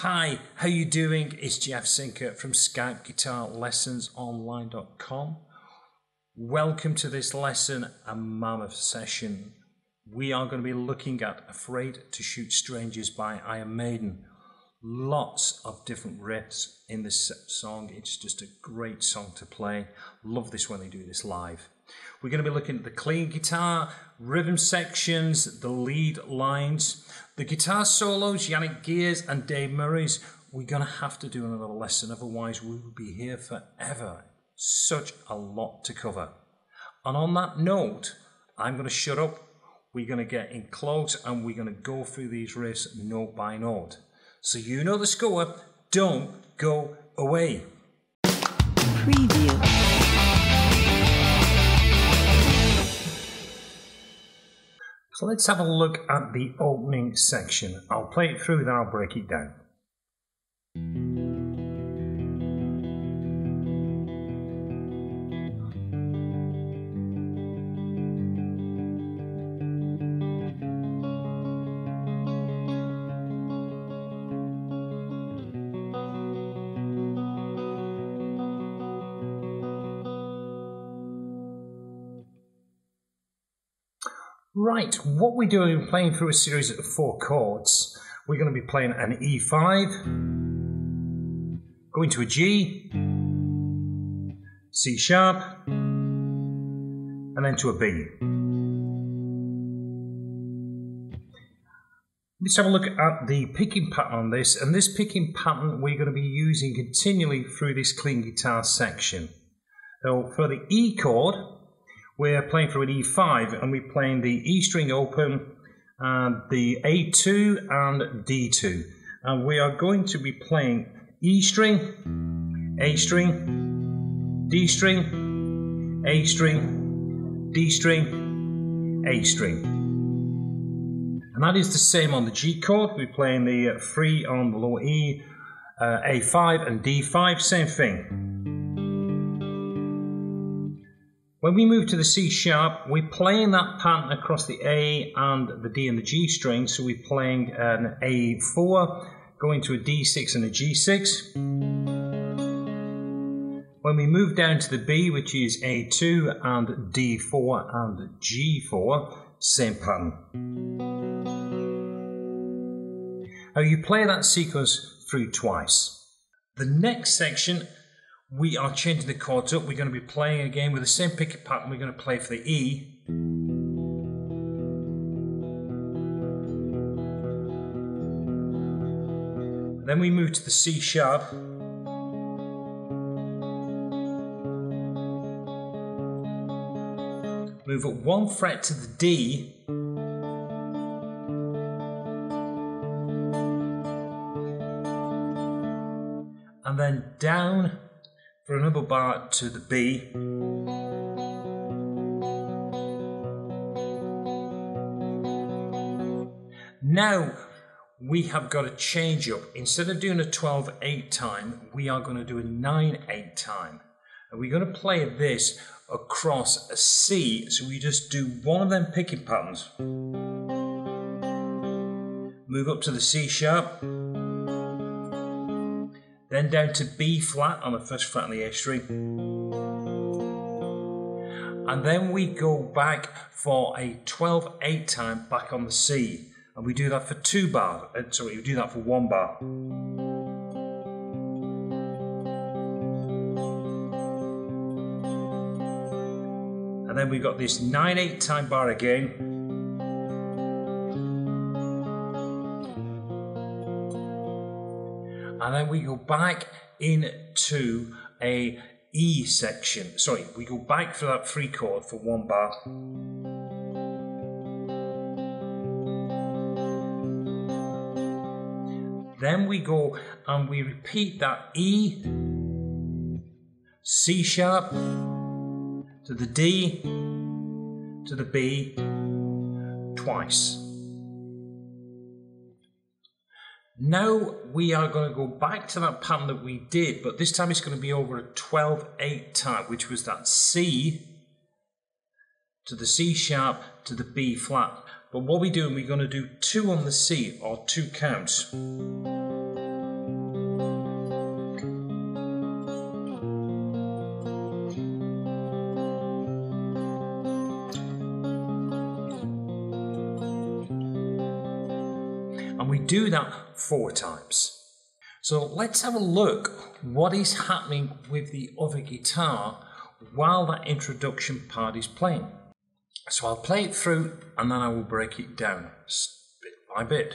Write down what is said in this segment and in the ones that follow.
Hi, how you doing? It's Jeff Sinker from SkypeGuitarLessonsOnline.com. Welcome to this lesson, a mammoth session. We are going to be looking at Afraid to Shoot Strangers by Iron Maiden. Lots of different riffs in this song. It's just a great song to play. Love this when they do this live. We're going to be looking at the clean guitar, rhythm sections, the lead lines, the guitar solos, Janick Gers and Dave Murray's. We're going to have to do another lesson, otherwise we will be here forever. Such a lot to cover. And on that note, I'm going to shut up. We're going to get in close and we're going to go through these riffs note by note. So you know the score. Don't go away. Preview. So let's have a look at the opening section. I'll play it through, then I'll break it down. Right, what we're doing is playing through a series of four chords. We're going to be playing an E5, going to a G, C sharp, and then to a B. Let's have a look at the picking pattern on this, and this picking pattern we're going to be using continually through this clean guitar section. So for the E chord, we're playing through an E5 and we're playing the E string open, and the A2 and D2. And we are going to be playing E string, A string, D string, A string, D string, A string. And that is the same on the G chord. We're playing the 3 on the lower E, A5 and D5, same thing. When we move to the C sharp, we're playing that pattern across the A and the D and the G string. So we're playing an A4, going to a D6 and a G6. When we move down to the B, which is A2 and D4 and G4, same pattern. Now you play that sequence through twice. The next section, we are changing the chords up. We're going to be playing again with the same picking pattern. We're going to play for the E. Then we move to the C sharp. Move up one fret to the D. And then down for another bar to the B, now we have got a change up. Instead of doing a 12/8 time, we are going to do a 9/8 time. And we're going to play this across a C, so we just do one of them picking patterns. Move up to the C sharp, then down to B flat on the first fret on the A string. And then we go back for a 12/8 time back on the C. And we do that for two bars, sorry, we do that for one bar. And then we've got this 9/8 time bar again. And then we go back into a E section. Sorry, we go back for that 3 chord for one bar. Then we go and we repeat that E, C sharp, to the D, to the B, twice. Now we are going to go back to that pattern that we did, but this time it's going to be over a 12/8 time, which was that C to the C sharp to the B flat. But what we're doing, we're going to do 2 on the C, or 2 counts. do that 4 times. So let's have a look what is happening with the other guitar while that introduction part is playing. So I'll play it through and then I will break it down bit by bit.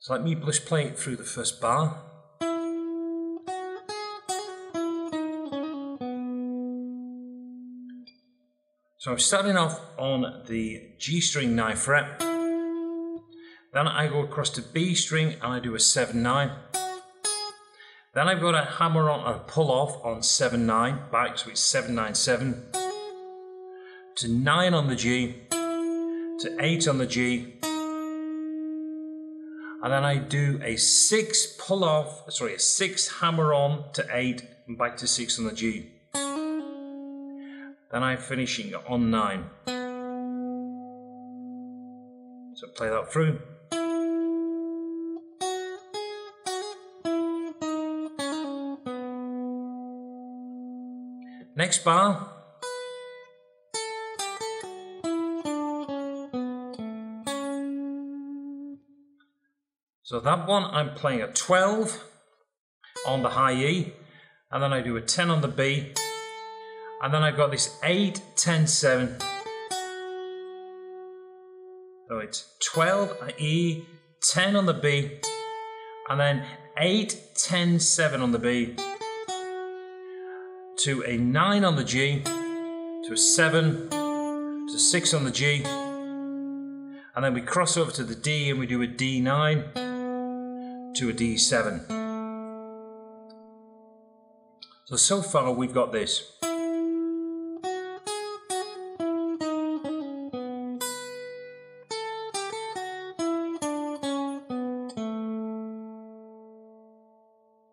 So let me just play it through the first bar. So I'm starting off on the G string 9 fret, then I go across to B string and I do a 7-9, then I've got a hammer on, a pull off on 7-9 back, so it's 7-9-7, to 9 on the G, to 8 on the G, and then I do a 6 pull off, sorry, a 6 hammer on to 8 and back to 6 on the G. Then I'm finishing on 9. So play that through. Next bar. So that one I'm playing a 12 on the high E, and then I do a 10 on the B. And then I've got this 8, 10, 7. So it's 12 on E, 10 on the B, and then 8, 10, 7 on the B, to a 9 on the G, to a 7, to 6 on the G, and then we cross over to the D and we do a D9 to a D7. So far we've got this.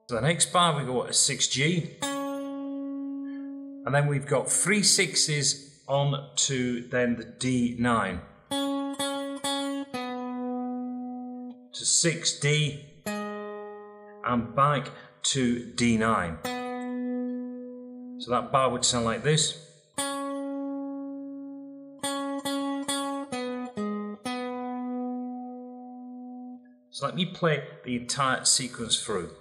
The next bar we go at a 6G, and then we've got 3 6s on to then the D9 to 6D and back to D9. So that bar would sound like this. So let me play the entire sequence through.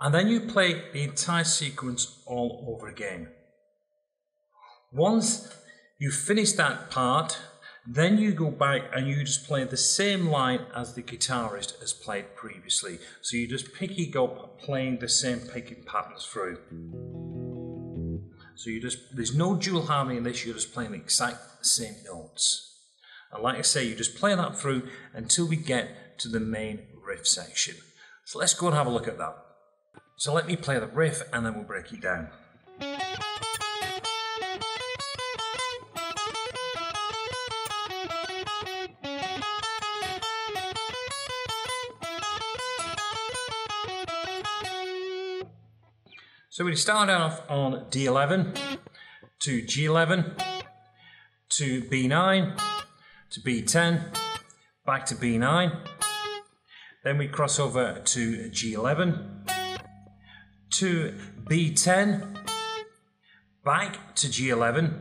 And then you play the entire sequence all over again. Once you finish that part, then you go back and you just play the same line as the guitarist has played previously. So you just picking up playing the same picking patterns through. So you just, there's no dual harmony in this, you're just playing the exact same notes. And like I say, you just play that through until we get to the main riff section. So let's go and have a look at that. So let me play the riff and then we'll break it down. So we start off on D11 to G11 to B9 to B10 back to B9, then we cross over to G11 to B10, back to G11,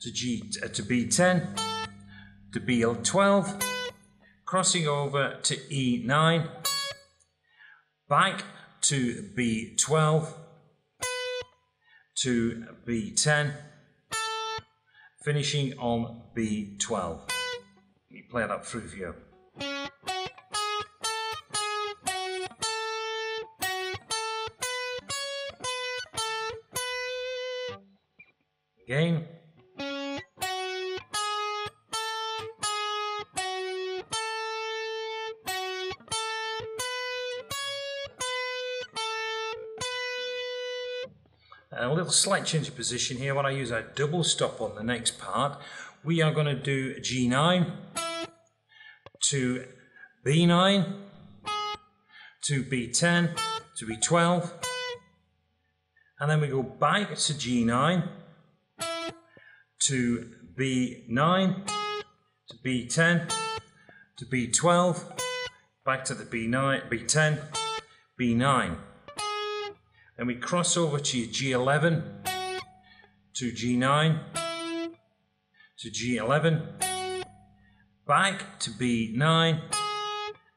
to B10, to B12, crossing over to E9, back to B12, to B10, finishing on B12. You play that through for you. Again. And a little slight change of position here. When I use a double stop on the next part, we are going to do G9 to B9 to B10 to E12, and then we go back to G9, to B9, to B10, to B12, back to the B9, B10, B9. Then we cross over to your G11, to G9, to G11, back to B9,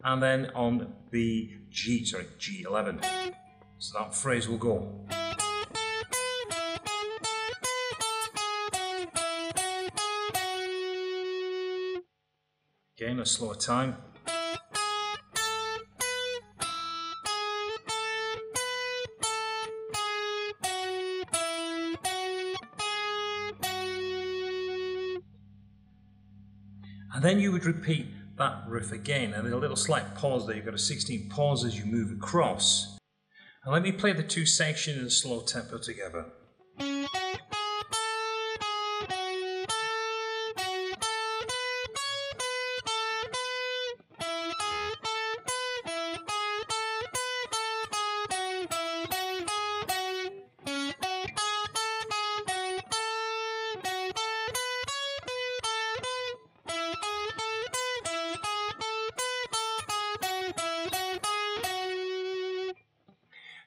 and then on the G11. So that phrase will go. Again, a slower time. And then you would repeat that riff again, and then a little slight pause there. You've got a 16 pause as you move across. And let me play the two sections in a slow tempo together.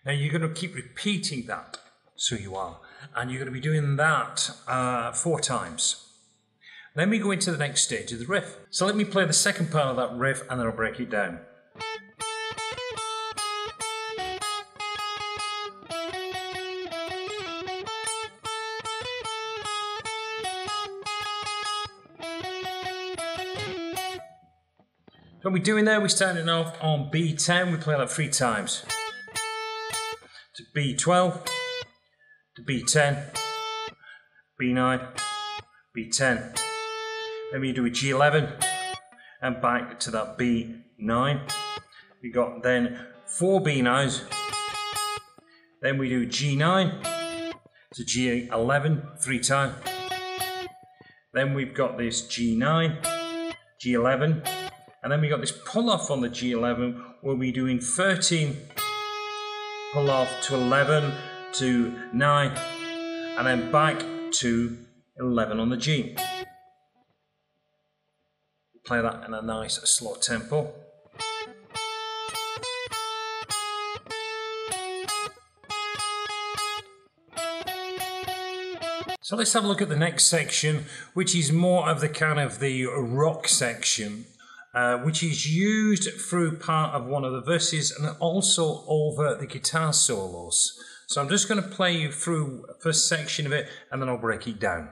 Now you're going to keep repeating that, so you are, and you're going to be doing that 4 times. Then we go into the next stage of the riff. So let me play the second part of that riff and then I'll break it down. So what we're doing there, we're starting off on B10, we play that 3 times. To B12, to B10, B9, B10. Then we do a G11 and back to that B9. We got then 4 B9s. Then we do G9 to G11 3 times. Then we've got this G9, G11, and then we got this pull off on the G11 where we're doing 13. Pull off to 11, to 9, and then back to 11 on the G. Play that in a nice slow tempo. So let's have a look at the next section, which is more of the kind of the rock section. Which is used through part of one of the verses and also over the guitar solos. So I'm just going to play you through the first section of it and then I'll break it down.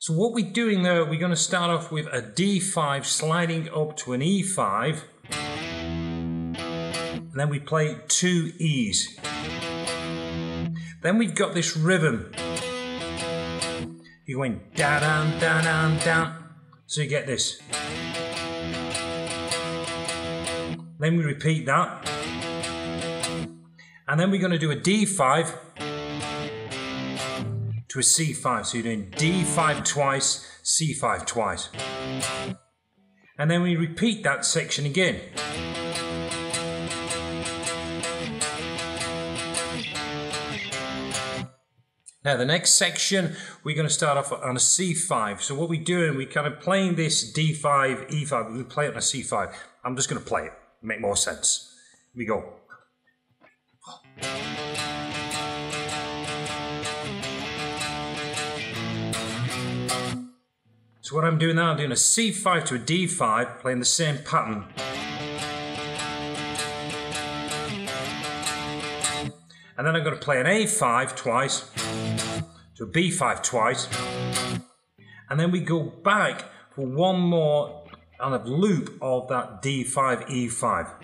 So what we're doing there, we're going to start off with a D5 sliding up to an E5, and then we play 2 E's. Then we've got this rhythm. You're going da down, da down, down. So you get this. Then we repeat that. And then we're going to do a D5 to a C5. So you're doing D5 twice, C5 twice. And then we repeat that section again. Now the next section, we're going to start off on a C5. So what we're doing, we're kind of playing this D5, E5. We play it on a C5. I'm just going to play it. Make more sense. Here we go. So what I'm doing now, I'm doing a C5 to a D5, playing the same pattern. And then I'm going to play an A5 twice. So B5 twice, and then we go back for one more kind of loop of that D5, E5.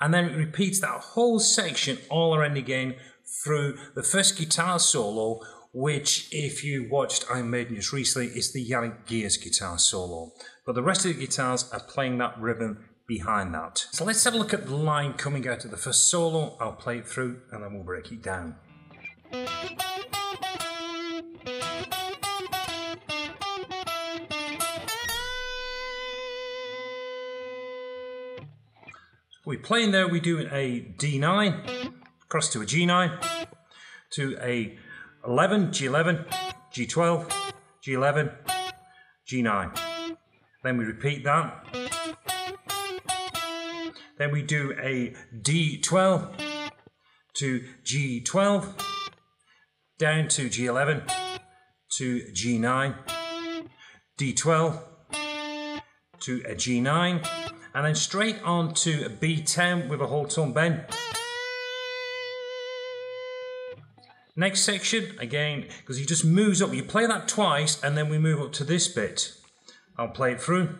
And then it repeats that whole section all around again through the first guitar solo, which if you watched Iron Maiden just recently, is the Janick Gers guitar solo. But the rest of the guitars are playing that rhythm behind that. So let's have a look at the line coming out of the first solo. I'll play it through and then we'll break it down. We're playing there, we do a D9, across to a G9, to a 11, G11, G12, G11, G9. Then we repeat that. Then we do a D12 to G12, down to G11, to G9, D12 to a G9, and then straight on to B10 with a whole tone bend. Next section, again, because he just moves up. You play that twice and then we move up to this bit. I'll play it through.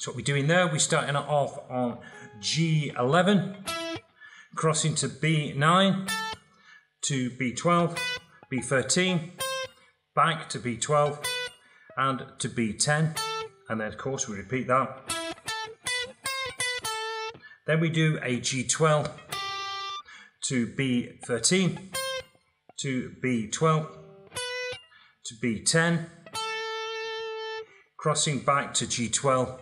So what we're doing there, we're starting it off on G11, crossing to B9, to B12, B13, back to B12 and to B10, and then of course we repeat that. Then we do a G12 to B13 to B12 to B10, crossing back to G12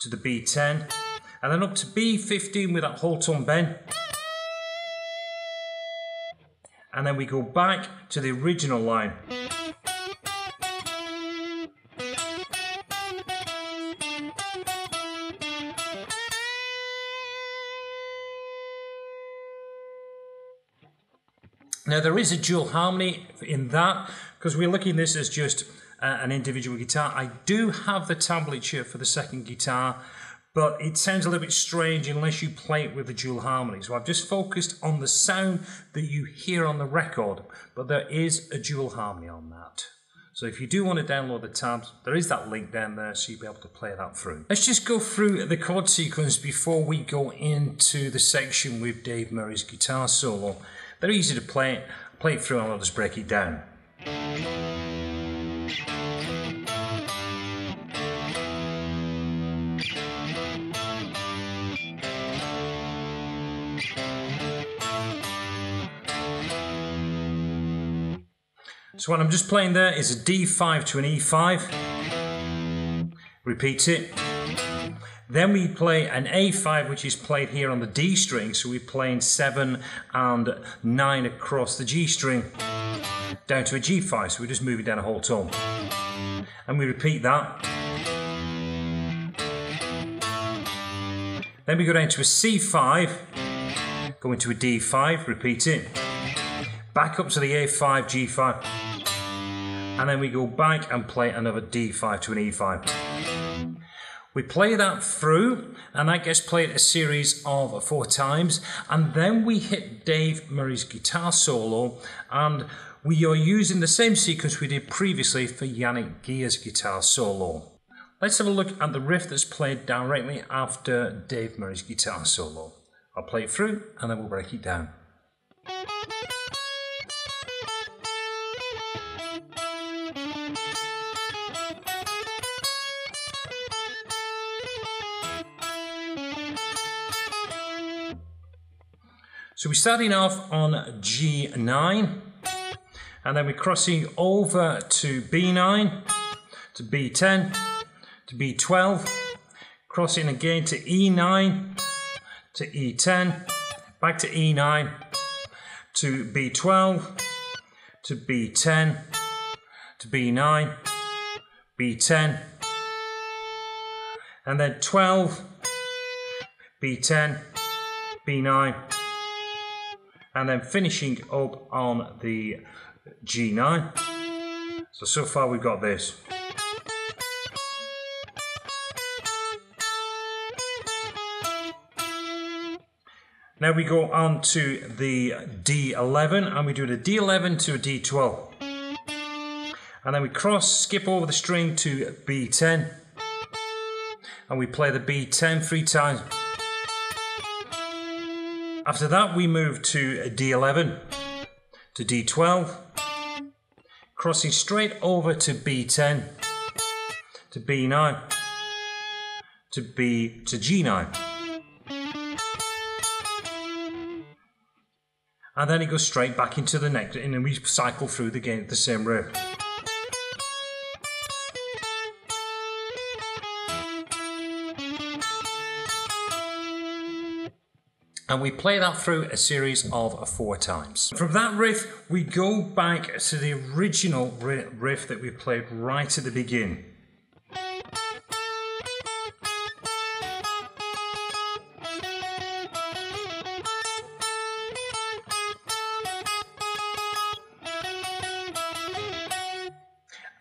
to the B10 and then up to B15 with that whole tone bend. And then we go back to the original line. Now there is a dual harmony in that, because we're looking at this as just an individual guitar. I do have the tablature for the second guitar, but it sounds a little bit strange unless you play it with the dual harmony. So I've just focused on the sound that you hear on the record, but there is a dual harmony on that. So if you do want to download the tabs, there is that link down there, so you'll be able to play that through. Let's just go through the chord sequence before we go into the section with Dave Murray's guitar solo. They're easy to play. Play it through and I'll just break it down. So what I'm just playing there is a D5 to an E5, repeat it, then we play an A5 which is played here on the D string, so we're playing 7 and 9 across the G string, down to a G5, so we're just moving down a whole tone, and we repeat that. Then we go down to a C5, go into a D5, repeat it, back up to the A5, G5, and then we go back and play another D5 to an E5. We play that through, and that gets played a series of 4 times, and then we hit Dave Murray's guitar solo, and we are using the same sequence we did previously for Janick Gers' guitar solo. Let's have a look at the riff that's played directly after Dave Murray's guitar solo. I'll play it through, and then we'll break it down. So we're starting off on G9, and then we're crossing over to B9, to B10, to B12, crossing again to E9, to E10, back to E9, to B12, to B10, to B9, B10, and then 12, B10, B9, and then finishing up on the G9. So far we've got this. Now we go on to the D11, and we do the D11 to a D12. And then we cross, skip over the string to B10. And we play the B10 3 times. After that we move to D11, to D12, crossing straight over to B10, to B9, to G9. And then it goes straight back into the next, and then we cycle through the game at the same rate. And we play that through a series of 4 times. From that riff, we go back to the original riff that we played right at the beginning.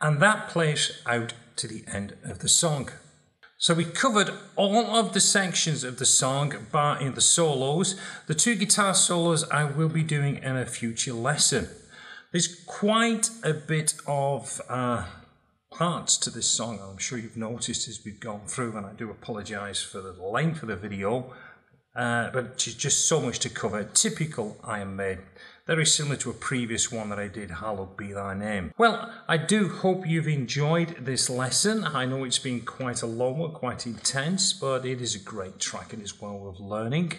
And that plays out to the end of the song. So we covered all of the sections of the song, barring the solos. The 2 guitar solos I will be doing in a future lesson. There's quite a bit of parts to this song, I'm sure you've noticed as we've gone through, and I do apologise for the length of the video, but there's just so much to cover. Typical Iron Maiden. Very similar to a previous one that I did, Hallowed Be Thy Name. Well, I do hope you've enjoyed this lesson. I know it's been quite a long one, quite intense, but it is a great track and it's well worth learning.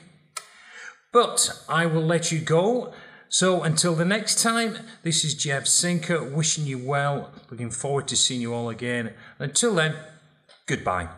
But I will let you go. So until the next time, this is Jeff Sinker wishing you well. Looking forward to seeing you all again. Until then, goodbye.